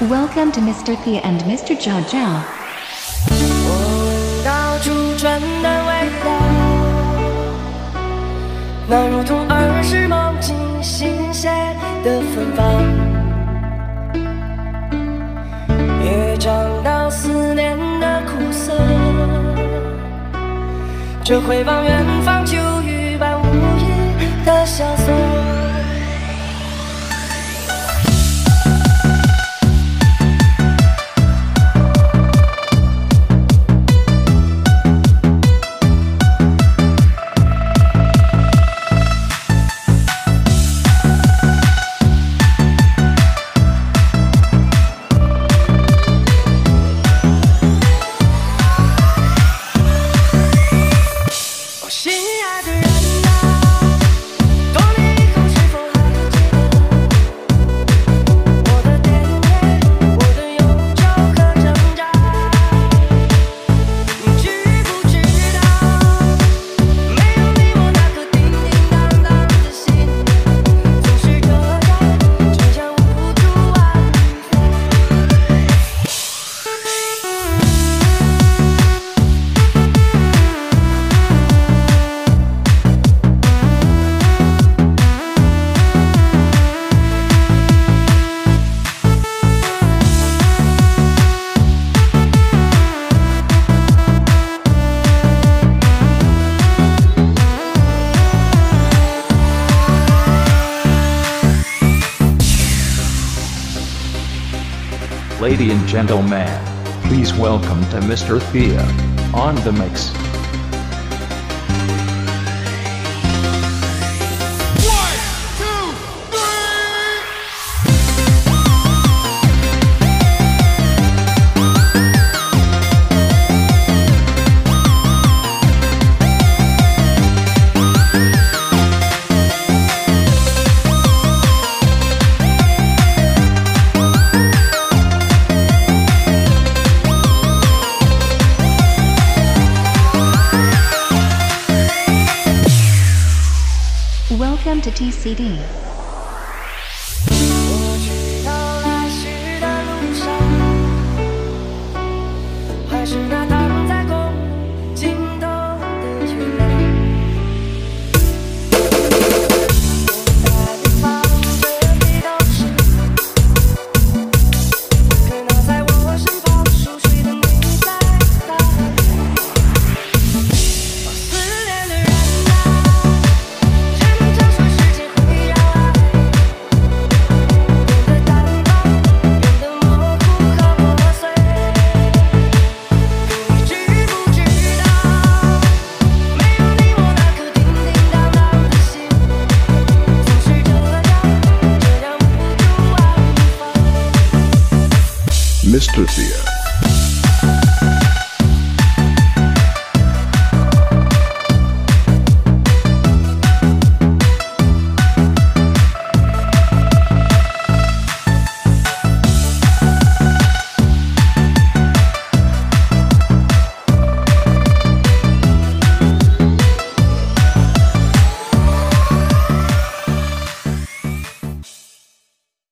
Welcome to Mr. Thea and Mr. Zhao Zhao. 我到处传的味道，那如同儿时梦境新鲜的芬芳，也尝到思念的苦涩，只回望远方秋雨般无垠的萧瑟。 Ladies and gentlemen, please welcome to Mr. Thea on the mix. Welcome to TCD. 我去到来时的路上，还是那躺在公路尽头的月亮。我在地方的地道上，可那在我身旁熟睡的你在哪里？ Mr. Thea.